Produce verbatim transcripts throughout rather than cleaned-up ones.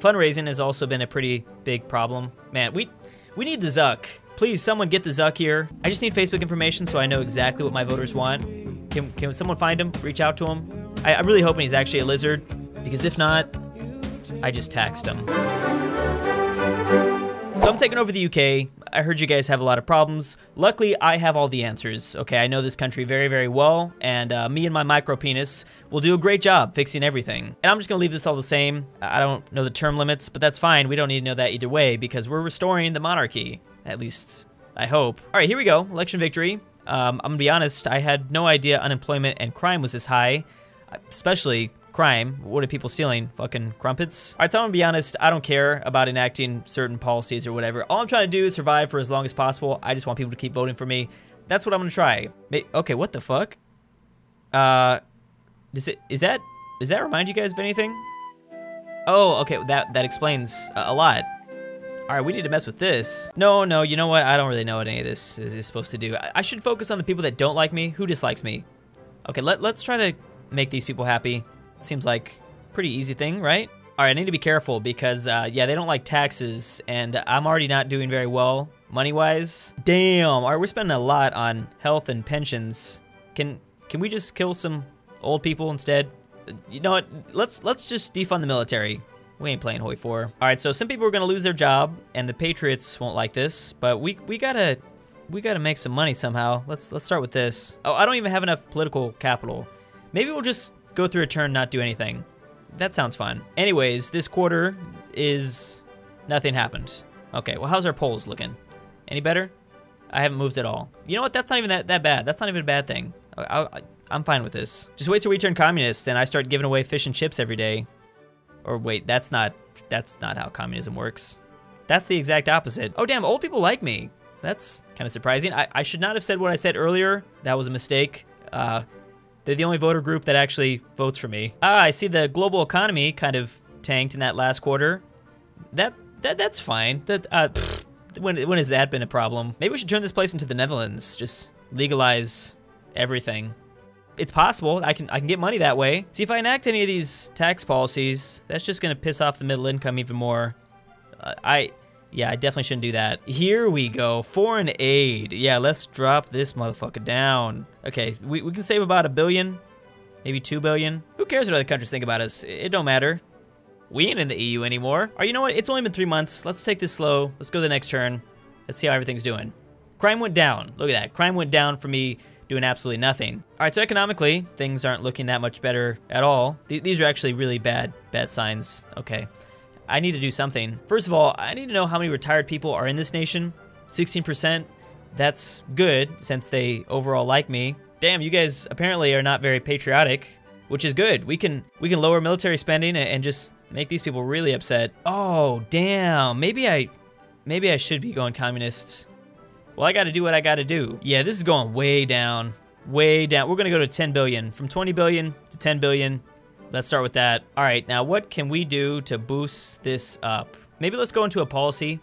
Fundraising has also been a pretty big problem. Man, we we need the Zuck. Please, someone get the Zuck here. I just need Facebook information so I know exactly what my voters want. Can, can someone find him? Reach out to him? I, I'm really hoping he's actually a lizard, because if not, I just taxed him. So I'm taking over the U K. I heard you guys have a lot of problems. Luckily, I have all the answers. Okay, I know this country very, very well, and uh, me and my micro penis will do a great job fixing everything. And I'm just gonna leave this all the same. I don't know the term limits, but that's fine. We don't need to know that either way, because we're restoring the monarchy. At least, I hope. All right, here we go, election victory. Um, I'm gonna be honest, I had no idea unemployment and crime was this high, especially crime. What are people stealing? Fucking crumpets? All right, so I'm gonna be honest, I don't care about enacting certain policies or whatever. All I'm trying to do is survive for as long as possible. I just want people to keep voting for me. That's what I'm gonna try. Okay, what the fuck? Uh, is it, is that, does that remind you guys of anything? Oh, okay, that, that explains a lot. All right, we need to mess with this. No, no, you know what? I don't really know what any of this is supposed to do. I, I should focus on the people that don't like me. Who dislikes me? Okay, let, let's try to make these people happy. Seems like pretty easy thing, right? All right, I need to be careful because, uh, yeah, they don't like taxes, and I'm already not doing very well money-wise. Damn, all right, we're spending a lot on health and pensions. Can can we just kill some old people instead? You know what? Let's let's just defund the military. We ain't playing H O I four. All right, so some people are gonna lose their job, and the Patriots won't like this, but we we gotta we gotta make some money somehow. Let's let's start with this. Oh, I don't even have enough political capital. Maybe we'll just go through a turn, not do anything. That sounds fun. Anyways, this quarter is nothing happened. Okay, well, how's our polls looking? Any better? I haven't moved at all. You know what? That's not even that, that bad. That's not even a bad thing. I, I, I'm fine with this. Just wait till we turn communist and I start giving away fish and chips every day. Or wait, that's not that's not how communism works. That's the exact opposite. Oh damn, old people like me. That's kind of surprising. I, I should not have said what I said earlier. That was a mistake. Uh, they're the only voter group that actually votes for me. Ah, I see the global economy kind of tanked in that last quarter. That that that's fine. That uh, pfft, when when has that been a problem? Maybe we should turn this place into the Netherlands. Just legalize everything. It's possible. I can I can get money that way. See, if I enact any of these tax policies, that's just gonna piss off the middle income even more. Uh, I, yeah, I definitely shouldn't do that. Here we go, foreign aid. Yeah, let's drop this motherfucker down. Okay, we, we can save about a billion, maybe two billion. Who cares what other countries think about us? It, it don't matter. We ain't in the E U anymore. Or you know what, it's only been three months. Let's take this slow. Let's go to the next turn. Let's see how everything's doing. Crime went down, look at that. Crime went down for me. Doing absolutely nothing. All right, so economically, things aren't looking that much better at all. Th these are actually really bad, bad signs. Okay, I need to do something. First of all, I need to know how many retired people are in this nation. sixteen percent, that's good since they overall like me. Damn, you guys apparently are not very patriotic, which is good. We can we can lower military spending and just make these people really upset. Oh, damn, maybe I, maybe I should be going communists. Well, I gotta do what I gotta do. Yeah, this is going way down, way down. We're gonna go to ten billion, from twenty billion to ten billion. Let's start with that. All right, now what can we do to boost this up? Maybe let's go into a policy.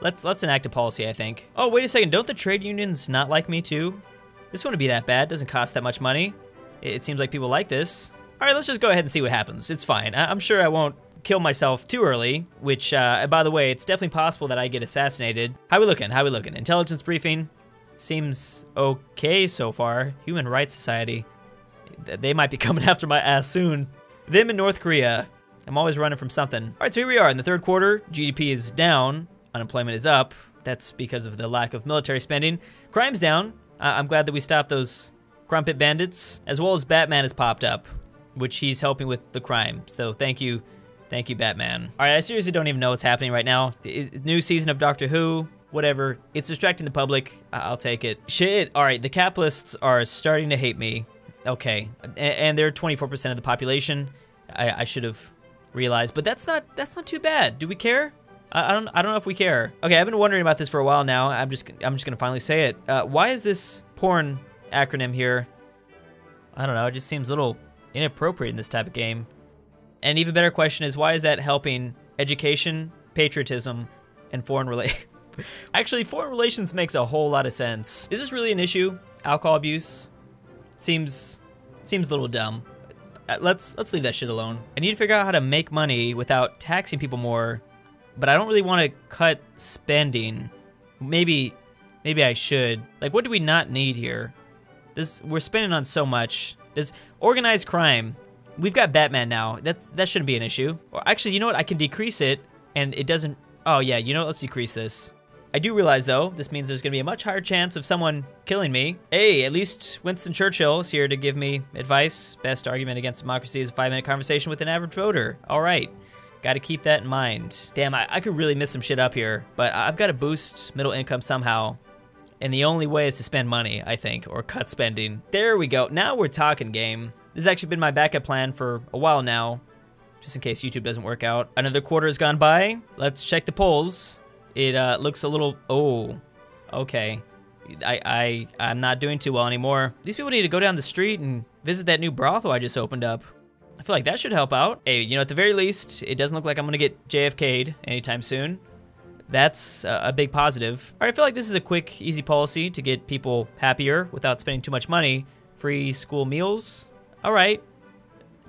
Let's let's enact a policy, I think. Oh, wait a second, don't the trade unions not like me too? This wouldn't be that bad, doesn't cost that much money. It, it seems like people like this. All right, let's just go ahead and see what happens. It's fine, I, I'm sure I won't kill myself too early, which, uh, by the way, it's definitely possible that I get assassinated. How we looking? How we looking? Intelligence briefing seems okay so far. Human Rights Society, they might be coming after my ass soon. Them in North Korea. I'm always running from something. All right, so here we are in the third quarter. G D P is down. Unemployment is up. That's because of the lack of military spending. Crime's down. Uh, I'm glad that we stopped those crumpet bandits, as well as Batman has popped up, which he's helping with the crime. So thank you. Thank you, Batman. All right, I seriously don't even know what's happening right now. The new season of Doctor Who, whatever. It's distracting the public. I'll take it. Shit, all right, the capitalists are starting to hate me. Okay, and they're twenty-four percent of the population. I, I should have realized, but that's not that's not too bad. Do we care? I, I don't I don't know if we care. Okay, I've been wondering about this for a while now. I'm just I'm just gonna finally say it. Uh, why is this porn acronym here? I don't know, it just seems a little inappropriate in this type of game. An even better question is, why is that helping education, patriotism, and foreign relations? Actually, foreign relations makes a whole lot of sense. Is this really an issue? Alcohol abuse? Seems, seems a little dumb. let's let's leave that shit alone. I need to figure out how to make money without taxing people more, but I don't really want to cut spending. Maybe maybe I should. Like, what do we not need here? This, we're spending on so much. This organized crime. We've got Batman now. That's, that shouldn't be an issue. Or actually, you know what? I can decrease it, and it doesn't... Oh, yeah, you know what? Let's decrease this. I do realize, though, this means there's going to be a much higher chance of someone killing me. Hey, at least Winston Churchill is here to give me advice. Best argument against democracy is a five-minute conversation with an average voter. All right. Got to keep that in mind. Damn, I, I could really miss some shit up here, but I've got to boost middle income somehow. And the only way is to spend money, I think, or cut spending. There we go. Now we're talking, game. This has actually been my backup plan for a while now, just in case YouTube doesn't work out. Another quarter has gone by. Let's check the polls. It uh, looks a little... Oh, okay. I, I, I'm not doing too well anymore. These people need to go down the street and visit that new brothel I just opened up. I feel like that should help out. Hey, you know, at the very least, it doesn't look like I'm going to get J F K'd anytime soon. That's a big positive. All right, I feel like this is a quick, easy policy to get people happier without spending too much money. Free school meals. All right.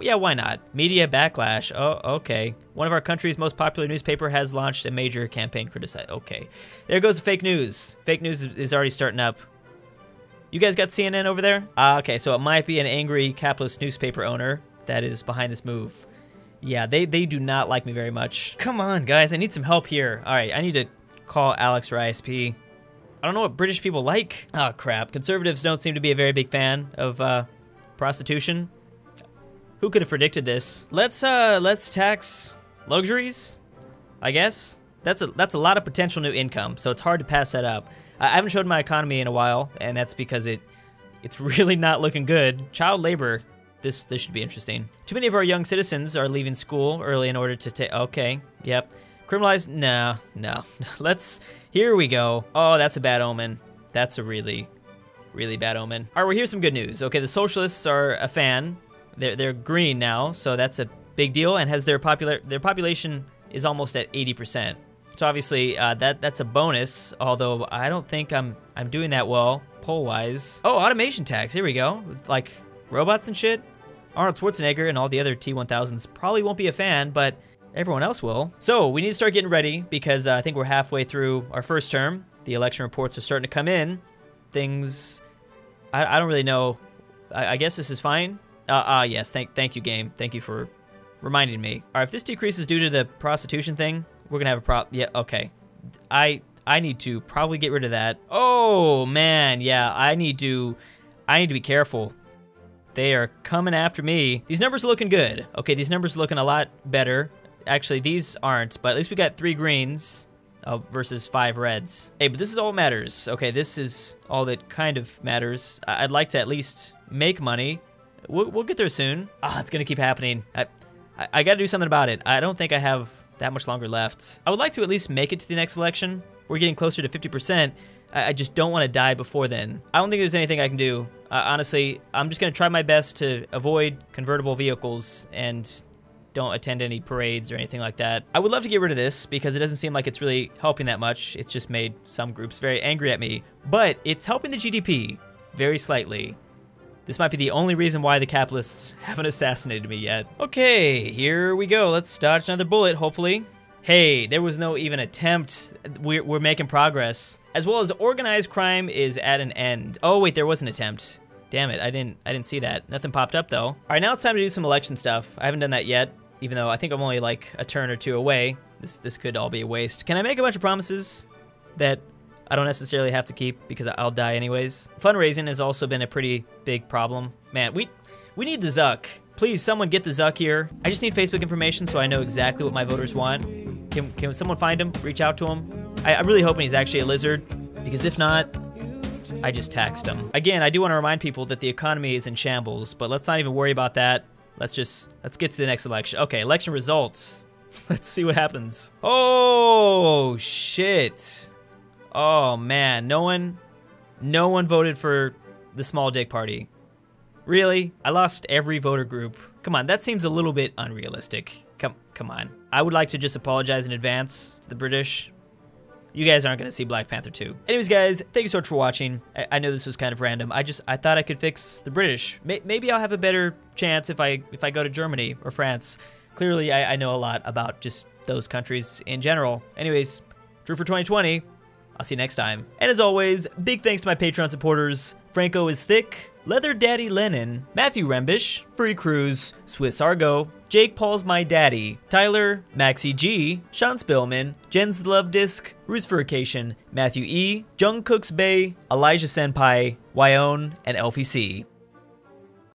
Yeah, why not? Media backlash. Oh, okay. One of our country's most popular newspaper has launched a major campaign criticized. Okay. There goes fake news. Fake news is already starting up. You guys got C N N over there? Ah, okay, so it might be an angry capitalist newspaper owner that is behind this move. Yeah, they, they do not like me very much. Come on, guys, I need some help here. All right, I need to call Alex for I S P. I don't know what British people like. Oh, crap. Conservatives don't seem to be a very big fan of uh, prostitution. Who could have predicted this? Let's uh, let's tax luxuries, I guess. That's a, that's a lot of potential new income, so it's hard to pass that up. I haven't showed my economy in a while, and that's because it it's really not looking good. Child labor. This, this should be interesting. Too many of our young citizens are leaving school early in order to take, okay, yep. Criminalize, no, no, let's, here we go. Oh, that's a bad omen. That's a really, really bad omen. All right, well, here's some good news. Okay, the socialists are a fan. They're, they're green now, so that's a big deal, and has their popular, their population is almost at eighty percent. So obviously uh, that that's a bonus, although I don't think I'm, I'm doing that well, poll-wise. Oh, automation tax, here we go. Like robots and shit. Arnold Schwarzenegger and all the other T one thousands probably won't be a fan, but everyone else will. So we need to start getting ready because uh, I think we're halfway through our first term. The election reports are starting to come in. Things, I, I don't really know. I, I guess this is fine. Ah, uh, uh, yes, thank thank you, game. Thank you for reminding me. All right, if this decrease is due to the prostitution thing, we're gonna have a prop. Yeah, okay. I I need to probably get rid of that. Oh man, yeah, I need to, I need to be careful. They are coming after me. These numbers are looking good. Okay, these numbers are looking a lot better. Actually, these aren't, but at least we got three greens uh, versus five reds. Hey, but this is all that matters. Okay, this is all that kind of matters. I I'd like to at least make money. We'll, we'll get there soon. Ah, oh, it's gonna keep happening. I, I, I gotta do something about it. I don't think I have that much longer left. I would like to at least make it to the next election. We're getting closer to fifty percent. I, I just don't wanna die before then. I don't think there's anything I can do. Uh, honestly, I'm just gonna try my best to avoid convertible vehicles and don't attend any parades or anything like that. I would love to get rid of this because it doesn't seem like it's really helping that much. It's just made some groups very angry at me, but it's helping the G D P very slightly. This might be the only reason why the capitalists haven't assassinated me yet. Okay, here we go. Let's dodge another bullet, hopefully. Hey, there was no even attempt. We're, we're making progress. As well as organized crime is at an end. Oh wait, there was an attempt. Damn it, I didn't, I didn't see that. Nothing popped up though. All right, now it's time to do some election stuff. I haven't done that yet, even though I think I'm only like a turn or two away. This, this could all be a waste. Can I make a bunch of promises that I don't necessarily have to keep because I'll die anyways? Fundraising has also been a pretty big problem. Man, we we need the Zuck. Please, someone get the Zuck here. I just need Facebook information so I know exactly what my voters want. Can, can someone find him? Reach out to him? I, I'm really hoping he's actually a lizard, because if not, I just taxed him. Again, I do want to remind people that the economy is in shambles, but let's not even worry about that. Let's just, let's get to the next election. Okay, election results. Let's see what happens. Oh, shit. Oh man, no one, no one voted for the small dick party. Really? I lost every voter group. Come on, that seems a little bit unrealistic. Come, come on. I would like to just apologize in advance to the British. you guys aren't going to see Black Panther two. Anyways, guys, thank you so much for watching. I, I know this was kind of random. I just, I thought I could fix the British. May maybe I'll have a better chance if I, if I go to Germany or France. Clearly, I, I know a lot about just those countries in general. Anyways, Drew for twenty twenty. I'll see you next time. And as always, big thanks to my Patreon supporters, Franco is Thick, Leather Daddy Lenin, Matthew Rembish, FurryCruz, SwissAargau, Jake Paul's My Daddy, Tyler, Maxy G, Shawn Spellman, Jens Luvdisc, Ruserification, Matthew E, Jungkook's Bay, Elijah Senpai, Whion, and Elphie C.